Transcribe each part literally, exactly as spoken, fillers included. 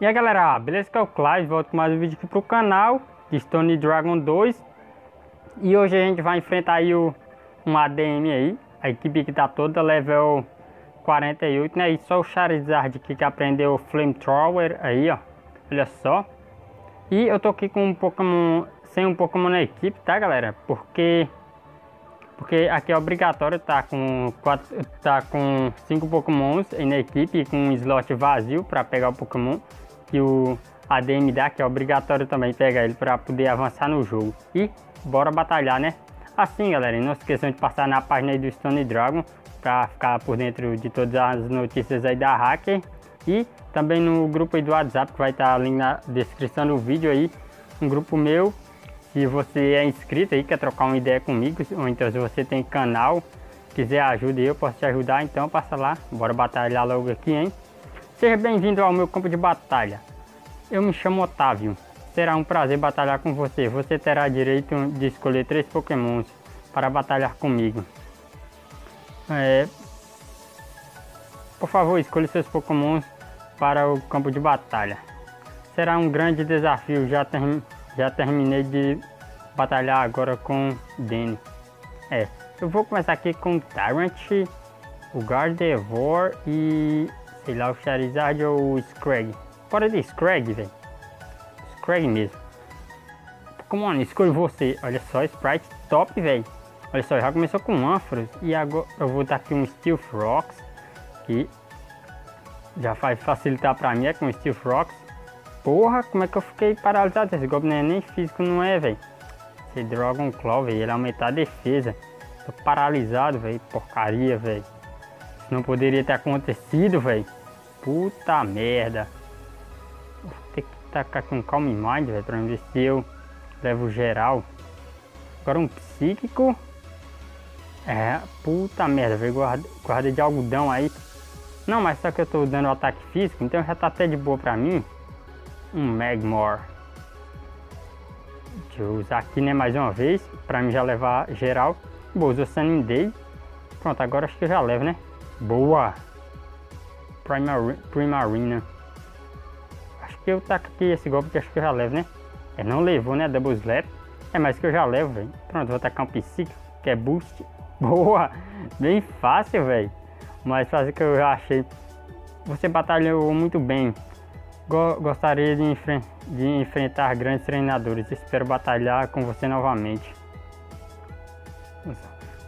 E aí galera, beleza? Que é o Clive, volto com mais um vídeo aqui pro canal de Stone Dragon dois. E hoje a gente vai enfrentar aí o, um A D M aí, a equipe que tá toda level quarenta e oito, né? E só o Charizard aqui que aprendeu o Flamethrower aí, ó. Olha só. E eu tô aqui com um Pokémon, sem um Pokémon na equipe, tá galera? Porque porque aqui é obrigatório tá com quatro, tá com cinco Pokémons aí na equipe, com um slot vazio para pegar o Pokémon que o A D M dá, que é obrigatório também pegar ele para poder avançar no jogo. E bora batalhar, né? Assim, galera, e não se esqueçam de passar na página aí do Stone Dragon para ficar por dentro de todas as notícias aí da Hacker. E também no grupo aí do WhatsApp, que vai estar ali na descrição do vídeo aí, um grupo meu. Se você é inscrito aí, quer trocar uma ideia comigo, ou então se você tem canal, quiser ajuda, eu posso te ajudar, então passa lá, bora batalhar logo aqui, hein? Seja bem-vindo ao meu campo de batalha. Eu me chamo Otávio, será um prazer batalhar com você. Você terá direito de escolher três Pokémons para batalhar comigo. É... Por favor, escolha seus Pokémons para o campo de batalha. Será um grande desafio. Já, ter... Já terminei de batalhar agora com Danny. É, eu vou começar aqui com o Tyrant, o Gardevoir e sei lá, o Charizard ou o Scrag. Bora de Scrag, velho. Scrag mesmo. Pokémon, escolho você. Olha só, Sprite top, velho. Olha só, já começou com Ampharos. E agora eu vou dar aqui um Steel Rocks. Que já vai facilitar pra mim, é com Steel Rocks. Porra, como é que eu fiquei paralisado? Esse golpe não é nem físico, não é, velho. Esse Dragon Claw, velho, ele aumentar a defesa. Tô paralisado, velho. Porcaria, velho. Isso não poderia ter acontecido, velho. Puta merda. Vou ter que tacar com Calm Mind, velho, pra ver se eu levo geral. Agora um Psíquico. É, puta merda, velho. Guarda, guarda de algodão aí. Não, mas só que eu tô dando um ataque físico, então já tá até de boa pra mim. Um Magmar. Deixa eu usar aqui, né, mais uma vez, pra mim já levar geral. Boa, usou Sunny Day. Pronto, agora acho que eu já levo, né? Boa! Primar Primarina. Acho que eu taco aqui esse golpe que acho que eu já levo, né? É, não levou, né? Double Slap. É, mas que eu já levo, velho. Pronto, vou tacar um Psychic, que é Boost. Boa! Bem fácil, velho. Mas fácil que eu já achei. Você batalhou muito bem. Gostaria de, enfre de enfrentar grandes treinadores. Espero batalhar com você novamente.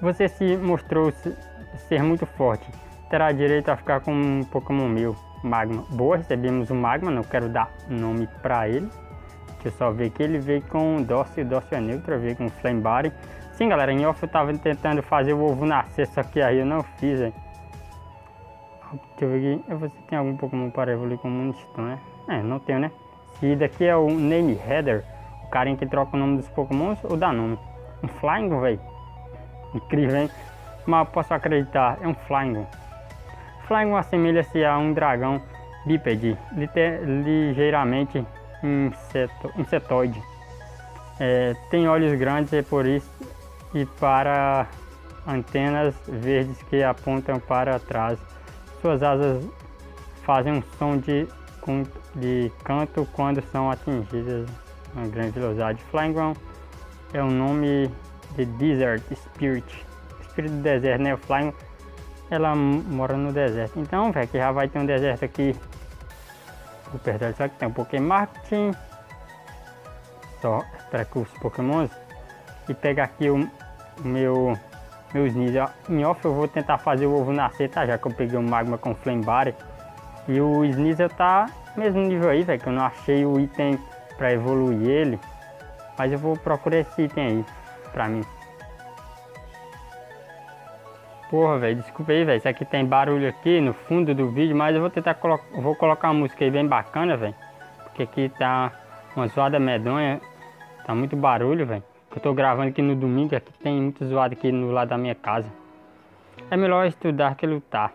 Você se mostrou se ser muito forte. Terá direito a ficar com um Pokémon meu, Magma. Boa, recebemos o Magma. Não quero dar nome pra ele. Deixa eu só ver que ele veio com Dócil. Dócil é neutro. Veio com Flame Body. Sim, galera. Em off eu tava tentando fazer o ovo nascer. Só que aí eu não fiz, hein. Deixa eu ver aqui. Você tem algum Pokémon para evoluir com o Pokémon Stone, né? É, não tenho, né? Esse daqui é o Name Header, o carinha que troca o nome dos Pokémons ou dá nome. Um Flying, velho. Incrível, hein? Mas posso acreditar, é um Flying. Flying assemelha-se a um dragão bípede, ligeiramente inseto, insetoide. É, tem olhos grandes e por isso e para antenas verdes que apontam para trás. Suas asas fazem um som de, de canto quando são atingidas a grande velocidade. Flygon é o nome de Desert Spirit. Espírito do deserto, né? O Flygon, ela mora no deserto. Então, velho, que já vai ter um deserto aqui. O perdão, só que tem um Pokémon Marketing. Só para que os Pokémons. E pegar aqui o, o meu... Meus ninjas, em off eu vou tentar fazer o ovo nascer, tá? Já que eu peguei o Magma com Flame Body. E o Sneasel tá mesmo nível aí, velho, que eu não achei o item pra evoluir ele. Mas eu vou procurar esse item aí, pra mim. Porra, velho, desculpa aí, velho, isso aqui tem barulho aqui no fundo do vídeo, mas eu vou tentar colo vou colocar uma música aí bem bacana, velho. Porque aqui tá uma zoada medonha, tá muito barulho, velho. Eu tô gravando aqui no domingo, aqui tem muito zoado aqui no lado da minha casa. É melhor estudar que lutar.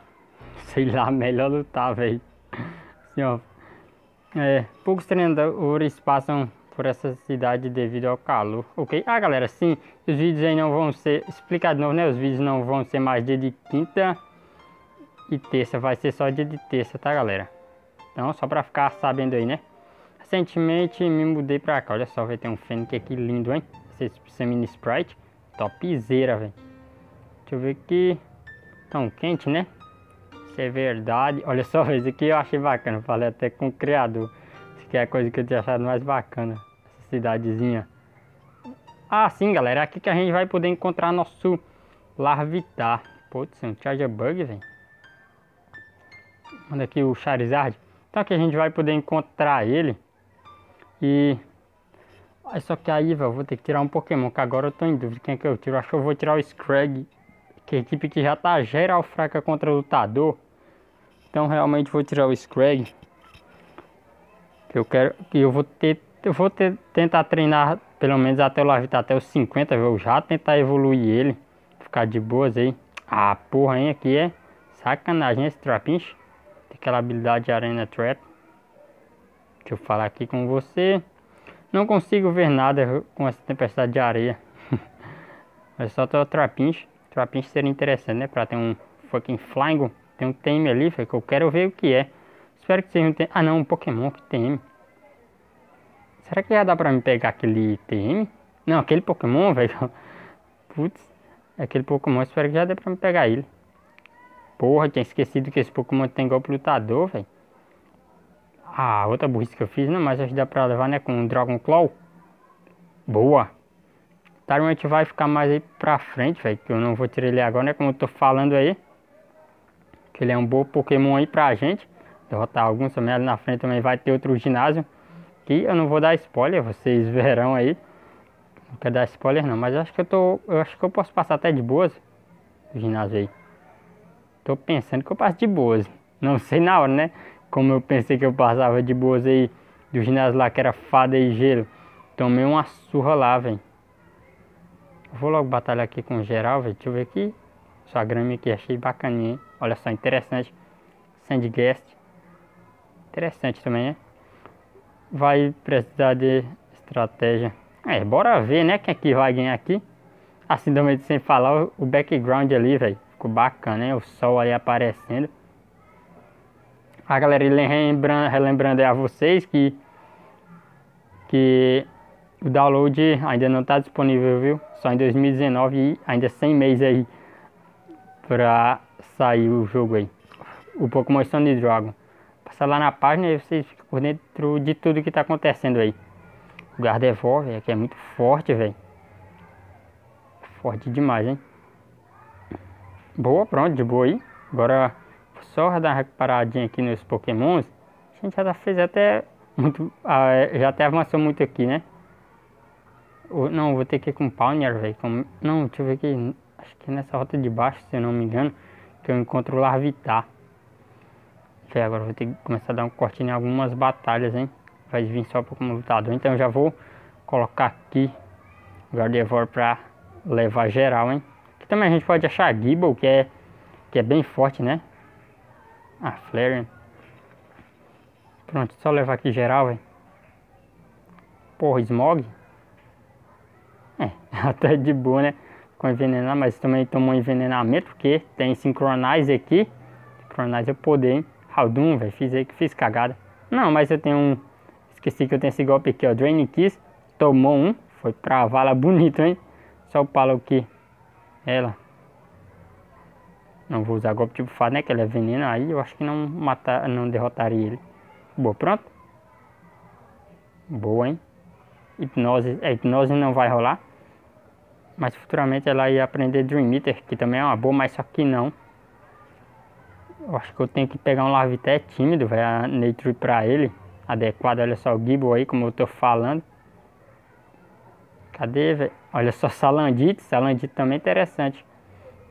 Sei lá, melhor lutar, velho. Assim, ó. É, poucos treinadores passam por essa cidade devido ao calor, ok? Ah, galera, sim, os vídeos aí não vão ser explicados de novo, né? Os vídeos não vão ser mais dia de quinta e terça, vai ser só dia de terça, tá, galera? Então, só pra ficar sabendo aí, né? Recentemente me mudei pra cá, olha só, vai ter um fênix aqui lindo, hein? Esse mini sprite, topzera, velho. Deixa eu ver aqui, tão quente, né? Isso é verdade, olha só, isso aqui eu achei bacana, falei até com o criador. Que é a coisa que eu tinha achado mais bacana, essa cidadezinha. Ah, sim, galera, aqui que a gente vai poder encontrar nosso Larvitar. Putz, um Charger Bug, velho. Manda aqui o Charizard. Então aqui a gente vai poder encontrar ele. E... ah, só que aí, velho, vou ter que tirar um Pokémon, que agora eu tô em dúvida quem é que eu tiro. Acho que eu vou tirar o Scrag, que é a equipe que já tá geral fraca contra o lutador. Então realmente vou tirar o Scrag. Eu quero que eu vou ter, eu vou ter, tentar treinar pelo menos até o Larvitar, até os cinquenta, eu já tentar evoluir ele, ficar de boas aí. Ah, porra, hein, aqui é sacanagem esse Trapinch, tem aquela habilidade de Arena Trap. Deixa eu falar aqui com você, não consigo ver nada com essa tempestade de areia. Mas só tô Trapinch, Trapinch seria interessante, né, pra ter um fucking Flying, tem um T M ali, que eu quero ver o que é. Espero que seja um T M. Ah não, um Pokémon que T M. Será que já dá pra me pegar aquele T M? Não, aquele Pokémon, velho. Putz, aquele Pokémon, espero que já dê pra me pegar ele. Porra, tinha esquecido que esse Pokémon tem golpe lutador, velho. Ah, outra burrice que eu fiz, não, mas acho que dá pra levar, né, com um Dragon Claw. Boa. Tá, a gente vai ficar mais aí pra frente, velho, que eu não vou tirar ele agora, né, como eu tô falando aí. Que ele é um bom Pokémon aí pra gente. Derrotar alguns também, ali na frente também vai ter outro ginásio, que eu não vou dar spoiler, vocês verão aí. Não quero dar spoiler não, mas eu acho que eu tô, eu acho que eu posso passar até de boas o ginásio aí. Tô pensando que eu passo de boas, não sei na hora, né? Como eu pensei que eu passava de boas aí do ginásio lá, que era fada e gelo. Tomei uma surra lá, velho. Vou logo batalhar aqui com o geral, velho. Deixa eu ver aqui. Sua grama aqui, achei bacaninha, hein? Olha só, interessante. Sandguest. Interessante também, né? Vai precisar de estratégia. É, bora ver, né? Quem é que vai ganhar aqui. Assim também, sem falar o background ali, velho. Ficou bacana, né? O sol aí aparecendo. Ah, galera, relembrando, relembrando aí a vocês que... que o download ainda não tá disponível, viu? Só em dois mil e dezenove e ainda sem mês aí pra sair o jogo aí. O Pokémon Stone Dragon. Passar lá na página e vocês ficam por dentro de tudo que tá acontecendo aí. O Gardevoir, velho, que é muito forte, velho. Forte demais, hein? Boa, pronto, de boa aí. Agora, só dar uma paradinha aqui nos Pokémons. A gente já fez até muito... já até avançou muito aqui, né? Não, vou ter que ir com o Pawnier, velho. Com... não, deixa eu ver aqui. Acho que é nessa rota de baixo, se eu não me engano, que eu encontro o Larvitar. Agora vou ter que começar a dar um corte em algumas batalhas, hein? Vai vir só como lutador. Então eu já vou colocar aqui o Gardevoir pra levar geral, hein? Aqui também a gente pode achar Gible, que é, que é bem forte, né? Ah, Flareon. Pronto, só levar aqui geral, velho. Porra, Smog. É, até de boa, né? Com envenenar, mas também tomou envenenamento, porque tem Synchronize aqui. Synchronize é poder, hein? Haldun, velho, fiz aí que fiz cagada. Não, mas eu tenho um... esqueci que eu tenho esse golpe aqui, ó. Draining Kiss. Tomou um. Foi pra vala bonito, hein? Só o palo aqui. Ela. Não vou usar golpe tipo fada, né? Que ela é veneno. Aí eu acho que não matar, não derrotaria ele. Boa, pronto. Boa, hein? Hipnose. É, hipnose não vai rolar. Mas futuramente ela ia aprender Dream Eater, que também é uma boa, mas só que não. Eu acho que eu tenho que pegar um Larvitar tímido, velho, a Nature pra ele. Adequado, olha só o Gible aí, como eu tô falando. Cadê, velho? Olha só Salandit, Salandit também é interessante.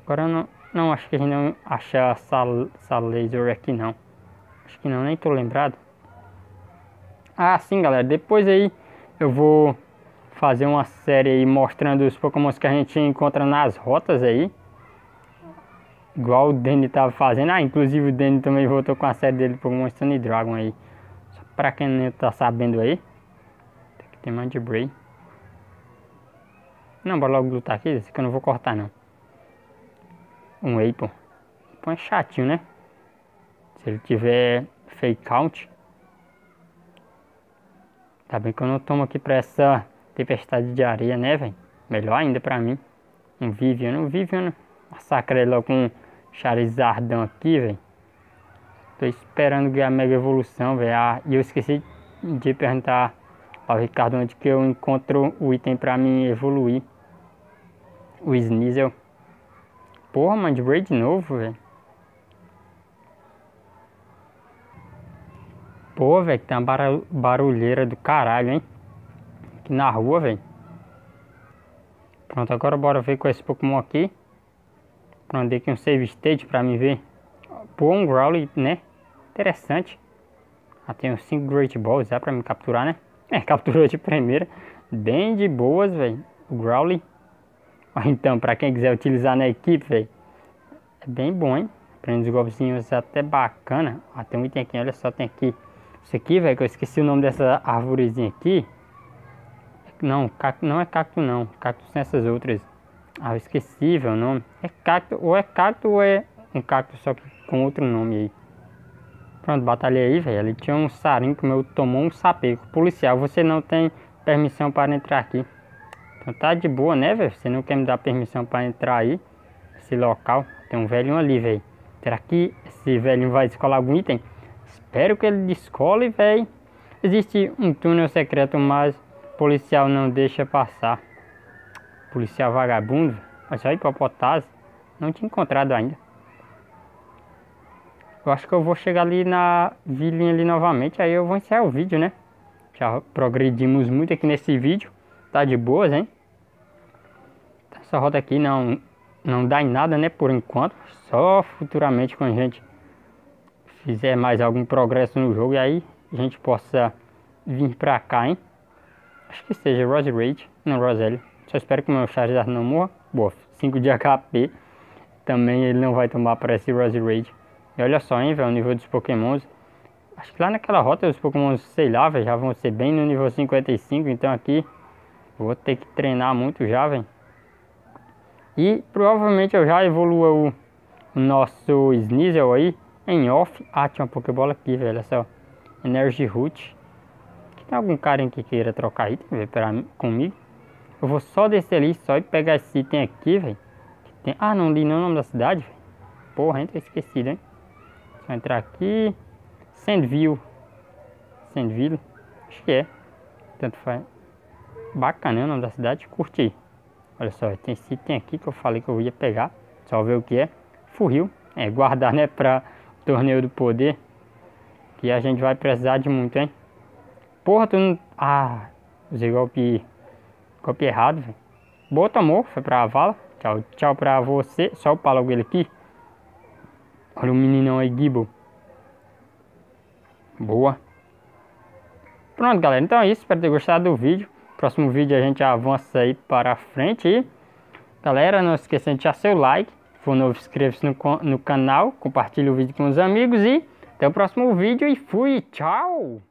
Agora eu não, não, acho que a gente não acha Sal, Salaser aqui não. Acho que não, nem tô lembrado. Ah, sim, galera, depois aí eu vou fazer uma série aí mostrando os Pokémons que a gente encontra nas rotas aí. Igual o Danny tava fazendo. Ah, inclusive o Danny também voltou com a série dele pro Pokémon Stone Dragon aí. Só pra quem não tá sabendo aí. Tem um monte de Bray. Não, bora logo lutar aqui. Esse que eu não vou cortar, não. Um Whey, pô. Pô, é chatinho, né? Se ele tiver fake out. Tá bem que eu não tomo aqui pra essa tempestade de areia, né, velho? Melhor ainda pra mim. Um Vivian, um Vivian. Massacra ele logo com um Charizardão aqui, velho. Tô esperando ganhar a Mega Evolução, velho. Ah, e eu esqueci de perguntar ao Ricardo onde que eu encontro o item pra mim evoluir. O Sneasel. Porra, Mandibray de novo, velho. Pô, velho, que tá uma barulheira do caralho, hein? Aqui na rua, velho. Pronto, agora bora ver com esse Pokémon aqui. Prender aqui um save state pra mim ver. Pô, um Growlithe, né? Interessante. Ah, tem uns cinco Great Balls já pra me capturar, né? É, capturou de primeira. Bem de boas, velho. O Growlithe. Então, pra quem quiser utilizar na equipe, velho. É bem bom, hein? Prende os golpezinhos até bacana. Ah, tem um item aqui, olha só, tem aqui. Isso aqui, velho, que eu esqueci o nome dessa arvorezinha aqui. Não, cacto, não é cacto, não. Cacto são essas outras. Ah, eu esqueci, velho, o nome. É cacto, ou é cacto, ou é um cacto, só que com outro nome aí. Pronto, batalhei aí, velho. Ali tinha um sarinho que meu tomou um sapeco. Policial, você não tem permissão para entrar aqui. Então tá de boa, né, velho? Você não quer me dar permissão para entrar aí, esse local. Tem um velhinho ali, velho. Será que esse velhinho vai descolar algum item? Espero que ele descole, velho. Existe um túnel secreto, mas o policial não deixa passar. Policial vagabundo. Mas só hipopotase. Não tinha encontrado ainda. Eu acho que eu vou chegar ali na vilinha ali novamente. Aí eu vou encerrar o vídeo, né? Já progredimos muito aqui nesse vídeo. Tá de boas, hein? Essa rota aqui não, não dá em nada, né? Por enquanto. Só futuramente, quando a gente fizer mais algum progresso no jogo, e aí a gente possa vir pra cá, hein? Acho que seja Rose Rage, não Roselio. Só espero que o meu Charizard não morra. Boa, cinco de H P. Também ele não vai tomar para esse Rose Rage. E olha só, hein, velho, o nível dos Pokémons. Acho que lá naquela rota os Pokémons, sei lá, velho, já vão ser bem no nível cinquenta e cinco. Então aqui vou ter que treinar muito já, velho. E provavelmente eu já evolua o nosso Sneasel aí em off. Ah, tinha uma Pokébola aqui, velho, olha só. Energy Root. Tem algum cara que queira trocar item, velho, pra mim, comigo? Eu vou só descer ali, só e pegar esse item aqui, velho. Tem... Ah, não li não o nome da cidade, velho. Porra, entra esquecido, hein? Só entrar aqui. Sandville. Sandville. Acho que é. Tanto faz. Bacana, né, o nome da cidade. Curti. Olha só, tem esse item aqui que eu falei que eu ia pegar. Só ver o que é. Furril. É, guardar, né, pra torneio do poder, que a gente vai precisar de muito, hein? Porra, tu não... Ah, usei golpe... Golpe errado, velho. Boa, tomou. Foi pra vala. Tchau, tchau pra você. Só upar logo ele aqui. Olha o meninão aí, Gibble. Boa. Pronto, galera. Então é isso. Espero ter gostado do vídeo. Próximo vídeo a gente avança aí para frente. E, galera, não esqueça de deixar seu like. Se for novo, inscreva-se no, no canal, compartilhe o vídeo com os amigos e até o próximo vídeo e fui, tchau!